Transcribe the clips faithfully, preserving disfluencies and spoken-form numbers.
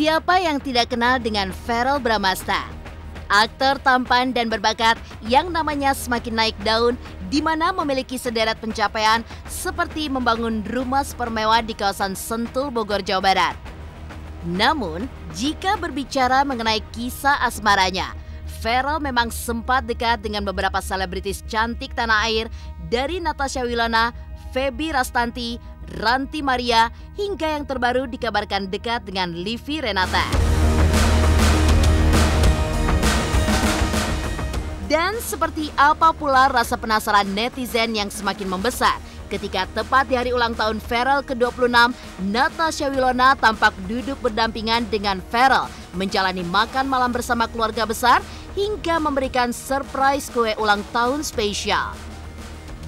Siapa yang tidak kenal dengan Verrel Bramasta? Aktor tampan dan berbakat yang namanya semakin naik daun, di mana memiliki sederet pencapaian seperti membangun rumah supermewah di kawasan Sentul, Bogor, Jawa Barat. Namun, jika berbicara mengenai kisah asmaranya, Verrel memang sempat dekat dengan beberapa selebritis cantik tanah air, dari Natasha Wilona, Feby Rastanti, Ranti Maria, hingga yang terbaru dikabarkan dekat dengan Livy Renata. Dan seperti apa pula rasa penasaran netizen yang semakin membesar ketika tepat di hari ulang tahun Verrel ke dua puluh enam, Natasha Wilona tampak duduk berdampingan dengan Verrel menjalani makan malam bersama keluarga besar hingga memberikan surprise kue ulang tahun spesial.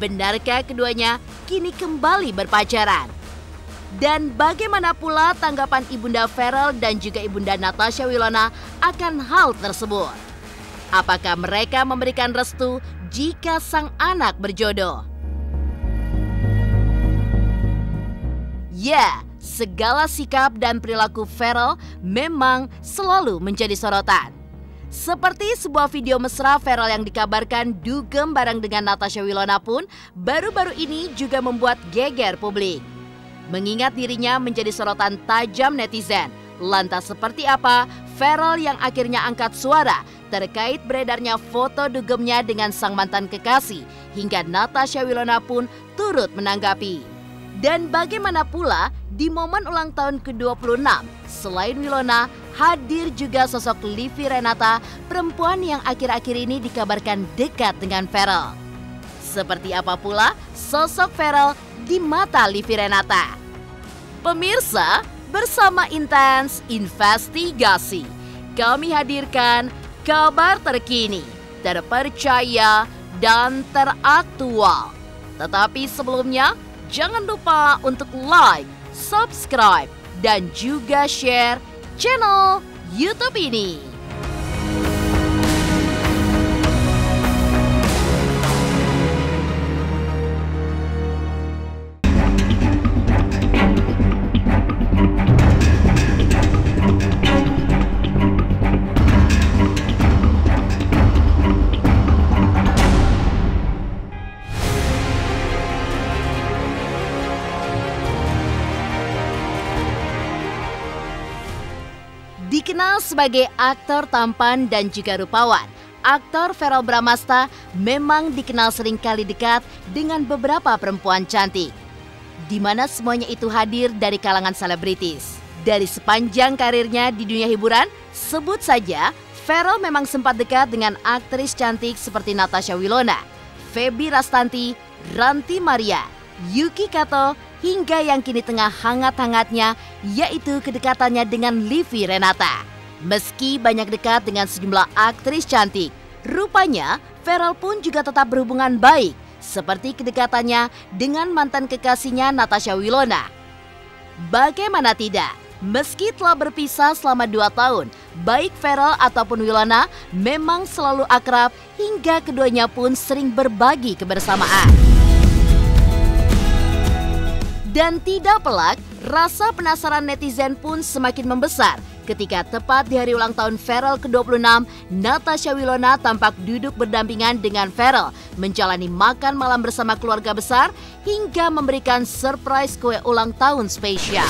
Benarkah keduanya kini kembali berpacaran? Dan bagaimana pula tanggapan Ibunda Verrel dan juga Ibunda Natasha Wilona akan hal tersebut? Apakah mereka memberikan restu jika sang anak berjodoh? Ya, segala sikap dan perilaku Verrel memang selalu menjadi sorotan. Seperti sebuah video mesra Verrel yang dikabarkan dugem bareng dengan Natasha Wilona pun baru-baru ini juga membuat geger publik. Mengingat dirinya menjadi sorotan tajam netizen, lantas seperti apa Verrel yang akhirnya angkat suara terkait beredarnya foto dugemnya dengan sang mantan kekasih hingga Natasha Wilona pun turut menanggapi? Dan bagaimana pula di momen ulang tahun ke dua puluh enam, selain Wilona, hadir juga sosok Livy Renata, perempuan yang akhir-akhir ini dikabarkan dekat dengan Verrel. Seperti apa pula sosok Verrel di mata Livy Renata? Pemirsa, bersama Intens Investigasi, kami hadirkan kabar terkini, terpercaya, dan teraktual. Tetapi sebelumnya, jangan lupa untuk like, subscribe, dan juga share channel YouTube ini. Dikenal sebagai aktor tampan dan juga rupawan, aktor Verrel Bramasta memang dikenal seringkali dekat dengan beberapa perempuan cantik, di mana semuanya itu hadir dari kalangan selebritis. Dari sepanjang karirnya di dunia hiburan, sebut saja Verrel memang sempat dekat dengan aktris cantik seperti Natasha Wilona, Feby Rastanti, Ranti Maria, Yuki Kato, hingga yang kini tengah hangat-hangatnya yaitu kedekatannya dengan Livy Renata. Meski banyak dekat dengan sejumlah aktris cantik, rupanya Verrel pun juga tetap berhubungan baik seperti kedekatannya dengan mantan kekasihnya Natasha Wilona. Bagaimana tidak, meski telah berpisah selama dua tahun, baik Verrel ataupun Wilona memang selalu akrab hingga keduanya pun sering berbagi kebersamaan. Dan tidak pelak, rasa penasaran netizen pun semakin membesar ketika tepat di hari ulang tahun Verrel ke dua puluh enam, Natasha Wilona tampak duduk berdampingan dengan Verrel menjalani makan malam bersama keluarga besar hingga memberikan surprise kue ulang tahun spesial.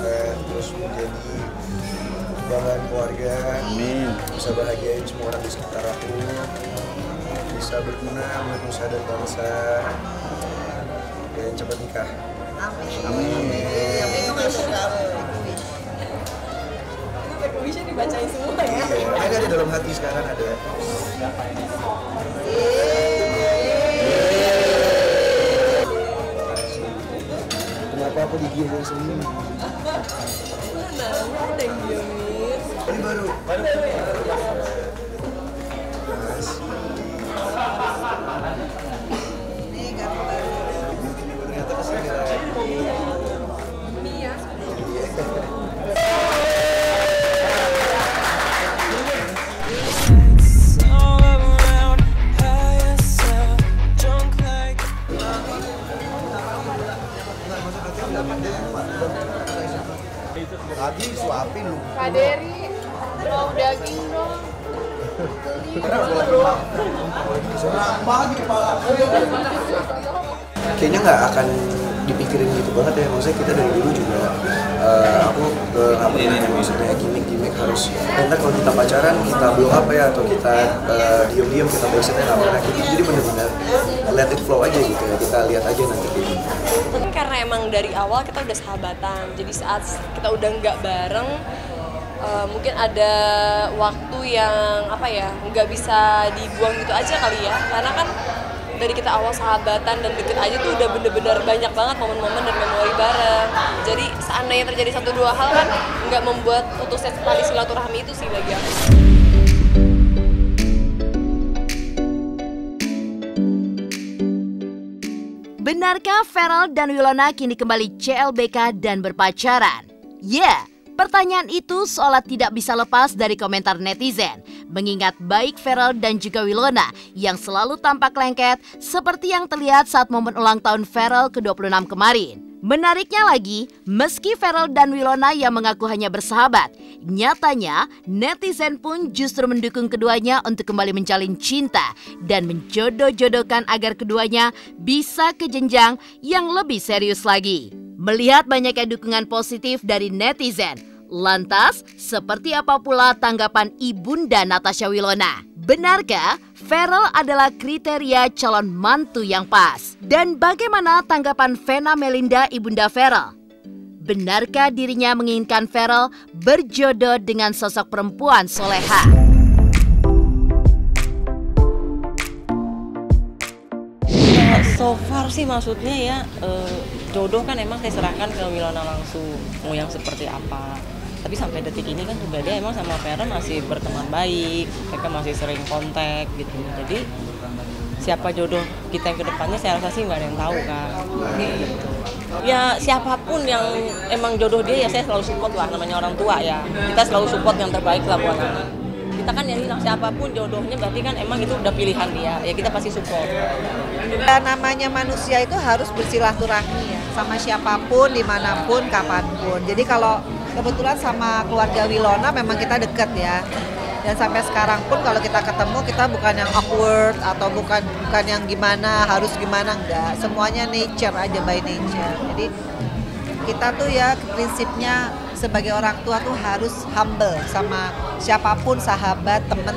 Saya terus menjadi bahan keluarga, Amin. Bisa bahagiain semua orang di sekitar aku, bisa berguna buat nusa dan bangsa, dan cepat nikah. Amin. Amin. Amin. Amin. Amin. Amin. dibacain semua ya. Ada di dalam hati sekarang ada. Siapa ini? Kenapa aku digiemin sendiri? Kenapa ada yang diemin? Ini baru. Baru ya? Ini kartu baru. Ternyata kesegaran. Ini ya. Lagi suapin lu. Kak Deri, mau daging dong. Serang banget kepala. Kayaknya nggak akan dipikirin gitu banget ya. Maksudnya kita dari dulu juga uh, aku nggak pernah yang maksudnya gimmick-gimmick harus. Karena kalau kita pacaran kita blow apa ya atau kita uh, diem-diem kita bosetnya nggak pernah gitu. Jadi benar-benar let it flow aja gitu ya. Kita lihat aja nanti gitu. Karena emang dari awal kita udah sahabatan, jadi saat kita udah nggak bareng, uh, mungkin ada waktu yang apa ya, nggak bisa dibuang gitu aja kali ya. Karena kan dari kita awal sahabatan dan deket aja tuh udah bener-bener banyak banget momen-momen dan memori bareng. Jadi seandainya terjadi satu dua hal kan nggak membuat putusnya tali silaturahmi itu sih bagi aku. Benarkah Verrel dan Wilona kini kembali C L B K dan berpacaran? Ya, yeah, pertanyaan itu seolah tidak bisa lepas dari komentar netizen. Mengingat baik Verrel dan juga Wilona yang selalu tampak lengket seperti yang terlihat saat momen ulang tahun Verrel ke dua puluh enam kemarin. Menariknya lagi, meski Verrel dan Wilona yang mengaku hanya bersahabat, nyatanya netizen pun justru mendukung keduanya untuk kembali menjalin cinta dan menjodoh-jodohkan agar keduanya bisa ke jenjang yang lebih serius lagi. Melihat banyaknya dukungan positif dari netizen, lantas seperti apa pula tanggapan Ibunda Natasha Wilona? Benarkah Verrel adalah kriteria calon mantu yang pas? Dan bagaimana tanggapan Vena Melinda, Ibunda Verrel? Benarkah dirinya menginginkan Verrel berjodoh dengan sosok perempuan soleha? Ya, so far sih maksudnya ya, eh, jodoh kan emang saya serahkan ke Wilona langsung, mau yang seperti apa. Tapi sampai detik ini kan juga dia emang sama Verrel masih berteman baik, mereka masih sering kontak gitu. Jadi siapa jodoh kita yang kedepannya saya rasa sih nggak ada yang tahu kan. Gitu. Ya siapapun yang emang jodoh dia ya saya selalu support lah, namanya orang tua ya. Kita selalu support yang terbaik lah buat anak. Kita kan yang bilang siapapun jodohnya berarti kan emang itu udah pilihan dia, ya kita pasti support. Dan namanya manusia itu harus bersilaturahmi ya, sama siapapun, dimanapun, kapanpun. Jadi kalau kebetulan sama keluarga Wilona memang kita deket ya. Dan sampai sekarang pun kalau kita ketemu kita bukan yang awkward atau bukan bukan yang gimana, harus gimana, enggak. Semuanya nature aja, by nature. Jadi kita tuh ya prinsipnya sebagai orang tua tuh harus humble sama siapapun, sahabat, temen.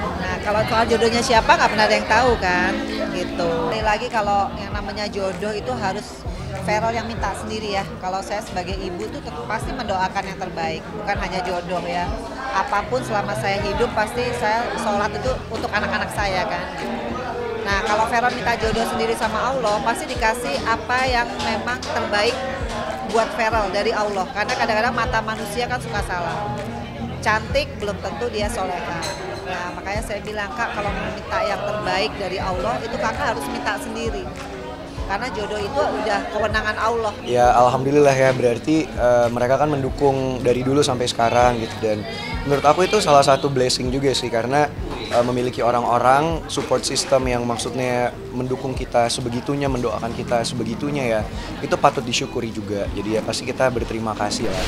Nah kalau soal jodohnya siapa nggak pernah ada yang tahu kan gitu. Lagi kalau yang namanya jodoh itu harus Verrel yang minta sendiri ya. Kalau saya sebagai ibu tuh tetap pasti mendoakan yang terbaik, bukan hanya jodoh ya. Apapun selama saya hidup pasti saya sholat itu untuk anak-anak saya kan. Nah kalau Verrel minta jodoh sendiri sama Allah, pasti dikasih apa yang memang terbaik buat Verrel dari Allah. Karena kadang-kadang mata manusia kan suka salah. Cantik belum tentu dia soleha. Nah makanya saya bilang kak, kalau mau minta yang terbaik dari Allah itu kakak harus minta sendiri. Karena jodoh itu udah kewenangan Allah. Ya alhamdulillah ya, berarti uh, mereka kan mendukung dari dulu sampai sekarang gitu. Dan menurut aku itu salah satu blessing juga sih, karena uh, memiliki orang-orang support system yang maksudnya mendukung kita sebegitunya, mendoakan kita sebegitunya ya. Itu patut disyukuri juga, jadi ya pasti kita berterima kasih lah.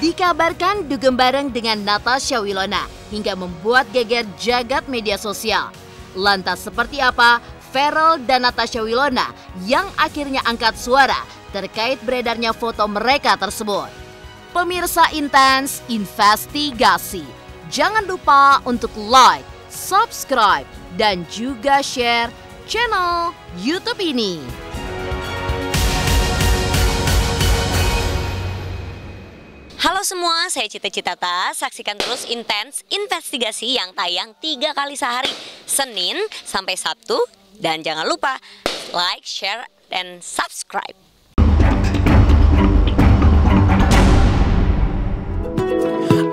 Dikabarkan dugem bareng dengan Natasha Wilona hingga membuat geger jagat media sosial. Lantas seperti apa Verrel dan Natasha Wilona yang akhirnya angkat suara terkait beredarnya foto mereka tersebut? Pemirsa Intens Investigasi, jangan lupa untuk like, subscribe, dan juga share channel YouTube ini. Halo semua, saya Cita Citata. Saksikan terus Intens Investigasi yang tayang tiga kali sehari, Senin sampai Sabtu. Dan jangan lupa like, share, dan subscribe.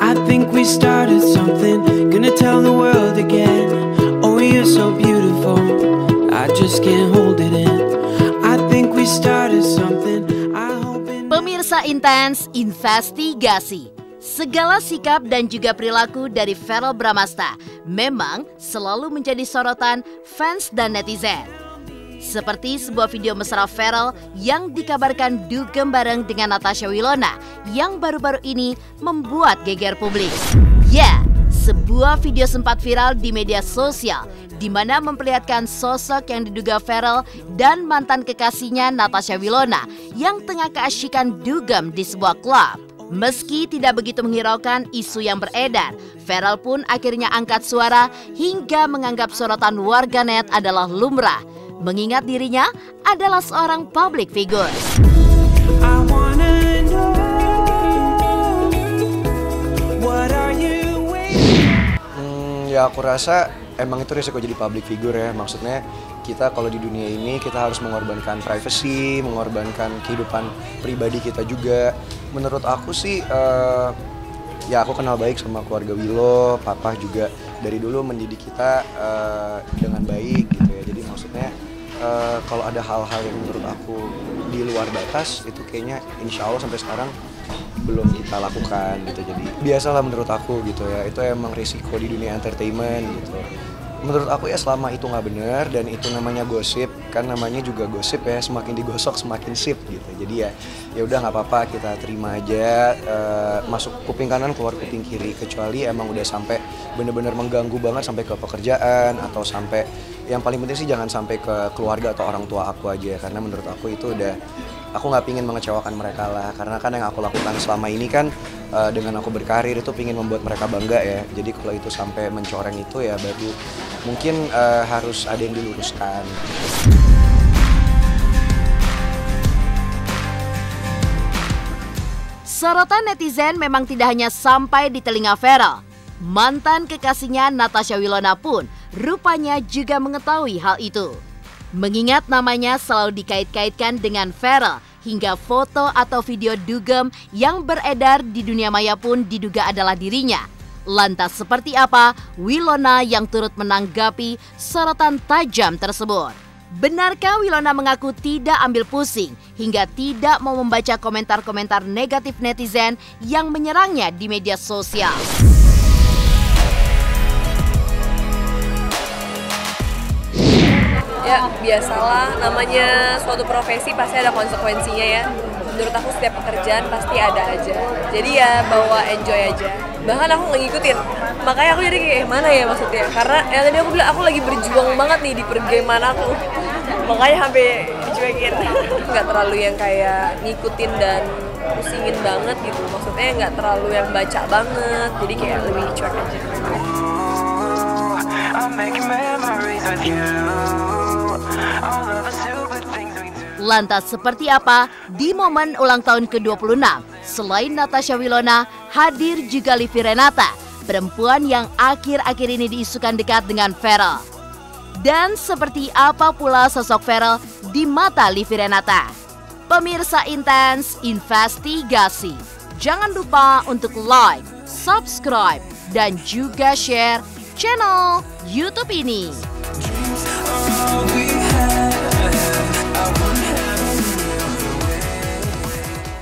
I think we started something, gonna tell the world again. Oh, you're so beautiful, I just can't hold it in. I think we started something. Pemirsa Intens Investigasi, segala sikap dan juga perilaku dari Verrel Bramasta memang selalu menjadi sorotan fans dan netizen. Seperti sebuah video mesra Verrel yang dikabarkan dugem bareng dengan Natasha Wilona yang baru-baru ini membuat geger publik. Ya, sebuah video sempat viral di media sosial di mana memperlihatkan sosok yang diduga Verrel dan mantan kekasihnya Natasha Wilona yang tengah keasyikan dugem di sebuah klub. Meski tidak begitu menghiraukan isu yang beredar, Verrel pun akhirnya angkat suara hingga menganggap sorotan warganet adalah lumrah, mengingat dirinya adalah seorang public figure. Hmm, ya aku rasa emang itu risiko jadi public figure ya, maksudnya kita kalau di dunia ini kita harus mengorbankan privacy, mengorbankan kehidupan pribadi kita juga. Menurut aku sih, uh, ya aku kenal baik sama keluarga Willow, papa juga dari dulu mendidik kita uh, dengan baik gitu ya. Jadi maksudnya uh, kalau ada hal-hal yang menurut aku di luar batas itu kayaknya insya Allah sampai sekarang belum kita lakukan gitu. Jadi biasalah menurut aku gitu ya, itu emang risiko di dunia entertainment gitu. Menurut aku ya selama itu nggak bener dan itu namanya gosip, kan namanya juga gosip ya, semakin digosok semakin sip gitu. Jadi ya ya udah nggak apa-apa, kita terima aja, uh, masuk kuping kanan keluar kuping kiri, kecuali emang udah sampai bener-bener mengganggu banget sampai ke pekerjaan atau sampai yang paling penting sih jangan sampai ke keluarga atau orang tua aku aja, karena menurut aku itu udah aku nggak pingin mengecewakan mereka lah, karena kan yang aku lakukan selama ini kan uh, dengan aku berkarir itu pingin membuat mereka bangga ya. Jadi kalau itu sampai mencoreng itu ya baru mungkin uh, harus ada yang diluruskan. Sorotan netizen memang tidak hanya sampai di telinga Verrel. Mantan kekasihnya Natasha Wilona pun rupanya juga mengetahui hal itu. Mengingat namanya selalu dikait-kaitkan dengan Verrel, hingga foto atau video dugem yang beredar di dunia maya pun diduga adalah dirinya. Lantas seperti apa Wilona yang turut menanggapi sorotan tajam tersebut? Benarkah Wilona mengaku tidak ambil pusing hingga tidak mau membaca komentar-komentar negatif netizen yang menyerangnya di media sosial? Ya biasalah, namanya suatu profesi pasti ada konsekuensinya ya. Menurut aku setiap pekerjaan pasti ada aja. Jadi ya bawa enjoy aja. Bahkan aku nggak ngikutin, makanya aku jadi kayak mana ya maksudnya. Karena yang tadi aku bilang aku lagi berjuang banget nih di pergame aku. Makanya sampai dicuekin. Nggak terlalu yang kayak ngikutin dan pusingin banget gitu. Maksudnya nggak terlalu yang baca banget. Jadi kayak lebih cuek aja. Lantas seperti apa di momen ulang tahun ke dua puluh enam? Selain Natasha Wilona, hadir juga Livy Renata, perempuan yang akhir-akhir ini diisukan dekat dengan Verrel. Dan seperti apa pula sosok Verrel di mata Livy Renata? Pemirsa Intens Investigasi, jangan lupa untuk like, subscribe, dan juga share channel YouTube ini.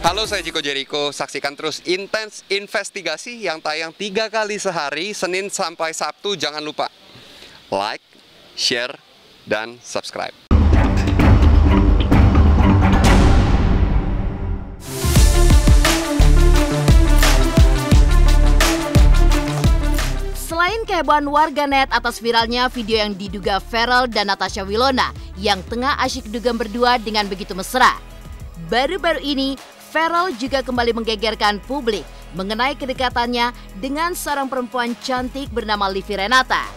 Halo, saya Joko Jeriko. Saksikan terus Intens Investigasi yang tayang tiga kali sehari, Senin sampai Sabtu. Jangan lupa like, share, dan subscribe. Selain kehebohan warganet atas viralnya video yang diduga Verrel dan Natasha Wilona yang tengah asyik dugem berdua dengan begitu mesra, baru-baru ini Verrel juga kembali menggegerkan publik mengenai kedekatannya dengan seorang perempuan cantik bernama Livy Renata.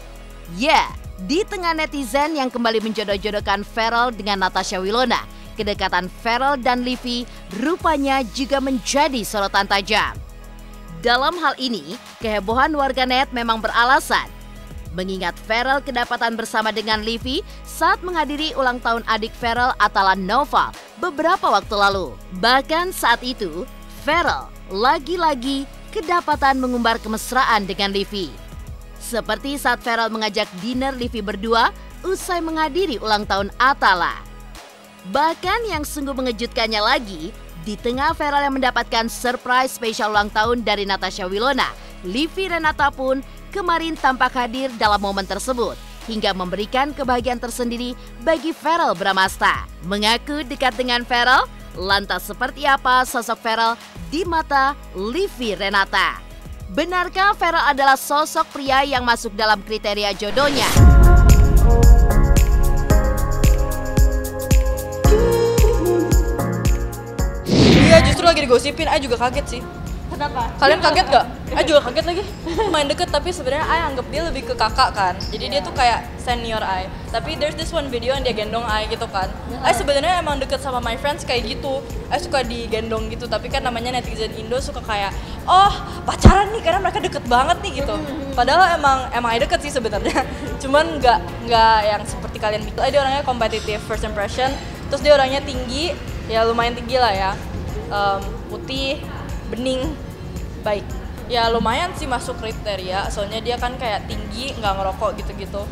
Ya, yeah, di tengah netizen yang kembali menjodoh-jodohkan Verrel dengan Natasha Wilona, kedekatan Verrel dan Livy rupanya juga menjadi sorotan tajam. Dalam hal ini, kehebohan warganet memang beralasan. Mengingat Verrel kedapatan bersama dengan Livy saat menghadiri ulang tahun adik Verrel, Atalan Nova, beberapa waktu lalu. Bahkan saat itu, Verrel lagi-lagi kedapatan mengumbar kemesraan dengan Livy. Seperti saat Verrel mengajak dinner Livy berdua usai menghadiri ulang tahun Atala. Bahkan yang sungguh mengejutkannya lagi, di tengah Verrel yang mendapatkan surprise spesial ulang tahun dari Natasha Wilona, Livy Renata pun kemarin tampak hadir dalam momen tersebut hingga memberikan kebahagiaan tersendiri bagi Verrel Bramasta. Mengaku dekat dengan Verrel, lantas seperti apa sosok Verrel di mata Livy Renata? Benarkah Verrel adalah sosok pria yang masuk dalam kriteria jodohnya? Iya, justru lagi digosipin, saya juga kaget sih. Kenapa? Kalian kaget gak? Aku juga kaget lagi. Main deket, tapi sebenarnya aku anggap dia lebih ke kakak kan. Jadi yeah. Dia tuh kayak senior aku. Tapi there's this one video yang dia gendong aku gitu kan. Aku yeah. sebenarnya emang deket sama my friends kayak gitu. Aku suka digendong gitu, tapi kan namanya netizen Indo suka kayak, oh pacaran nih karena mereka deket banget nih gitu. Padahal emang emang aku deket sih sebenarnya. Cuman nggak nggak yang seperti kalian pikir. Dia orangnya kompetitif, first impression. Terus dia orangnya tinggi, ya lumayan tinggi lah ya. Um, putih, bening, baik. Ya lumayan sih masuk kriteria, soalnya dia kan kayak tinggi, nggak ngerokok gitu-gitu.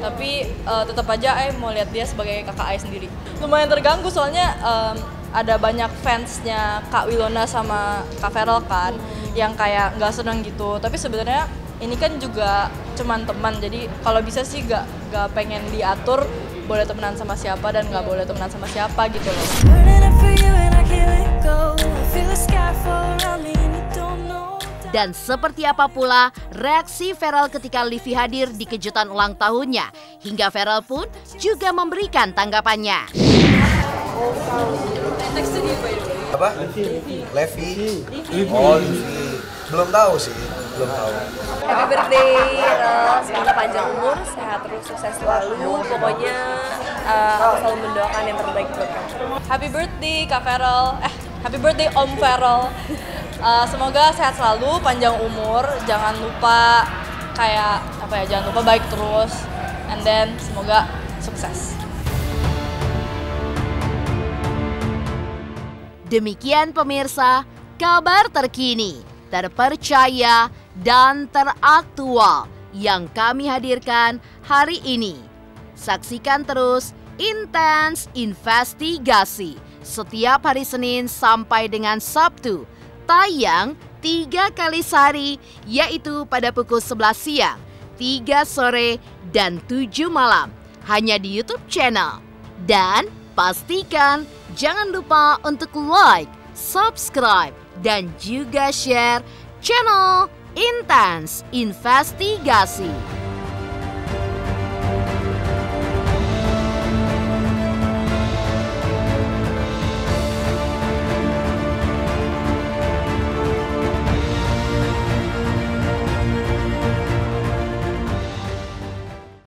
Tapi uh, tetap aja I mau lihat dia sebagai kakak I sendiri. Lumayan terganggu soalnya um, ada banyak fansnya Kak Wilona sama Kak Verrel kan, hmm. yang kayak nggak seneng gitu. Tapi sebenarnya ini kan juga cuman teman, jadi kalau bisa sih nggak nggak pengen diatur boleh temenan sama siapa dan nggak boleh temenan sama siapa gitu loh. Dan seperti apa pula reaksi Verrel ketika Livy hadir di kejutan ulang tahunnya, hingga Verrel pun juga memberikan tanggapannya. Apa? Livy. Oh, belum tahu sih, belum tahu. Happy birthday, uh, semoga panjang umur, sehat terus, sukses selalu. Pokoknya uh, aku selalu mendoakan yang terbaik buat kamu. Happy birthday Kak Verrel, eh happy birthday Om Verrel. Uh, semoga sehat selalu, panjang umur, jangan lupa kayak apa ya, jangan lupa baik terus, and then semoga sukses. Demikian pemirsa, kabar terkini, terpercaya, dan teraktual yang kami hadirkan hari ini. Saksikan terus Intens Investigasi setiap hari Senin sampai dengan Sabtu. Tayang tiga kali sehari, yaitu pada pukul sebelas siang, tiga sore, dan tujuh malam. Hanya di YouTube channel. Dan pastikan jangan lupa untuk like, subscribe, dan juga share channel Intens Investigasi.